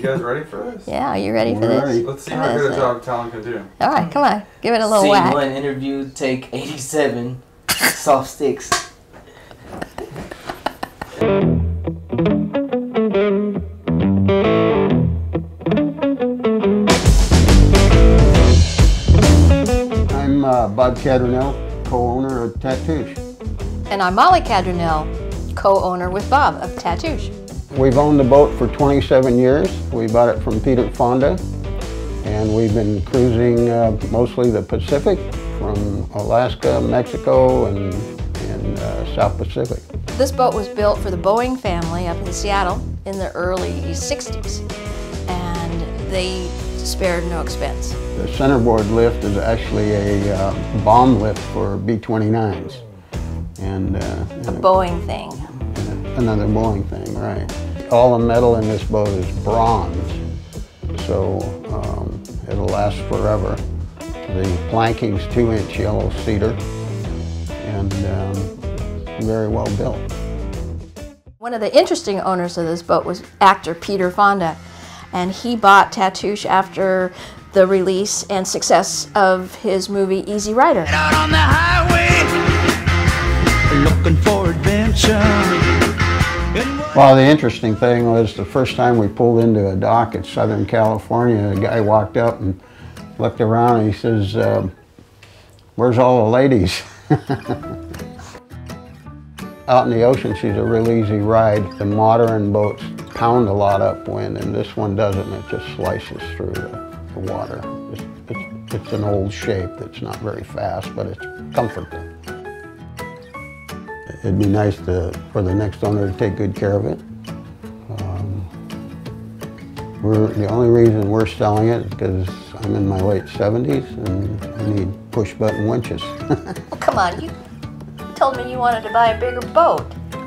You guys ready for this? Yeah, are you ready for this? Ready. Let's see how good a job Talon can do. All right, come on. Give it a little whack. Scene one, interview, take 87, soft sticks. I'm Bob Cadronel, co-owner of Tatoosh. And I'm Molly Cadronel, co-owner with Bob of Tatoosh. We've owned the boat for 27 years. We bought it from Peter Fonda, and we've been cruising mostly the Pacific, from Alaska, Mexico, and South Pacific. This boat was built for the Boeing family up in Seattle in the early 60s, and they spared no expense. The centerboard lift is actually a bomb lift for B-29s. And a Boeing thing. Another Boeing thing, right. All the metal in this boat is bronze, so it'll last forever. The planking's 2-inch yellow cedar, and very well built. One of the interesting owners of this boat was actor Peter Fonda, and he bought Tatoosh after the release and success of his movie Easy Rider. Get out on the highway, looking for adventure. Well, the interesting thing was the first time we pulled into a dock in Southern California, a guy walked up and looked around and he says, where's all the ladies? Out in the ocean, she's a real easy ride. The modern boats pound a lot upwind, and this one doesn't. It just slices through the water. It's an old shape that's not very fast, but it's comfortable. It'd be nice for the next owner to take good care of it. The only reason we're selling it is because I'm in my late 70s and I need push-button winches. Well, come on, you told me you wanted to buy a bigger boat.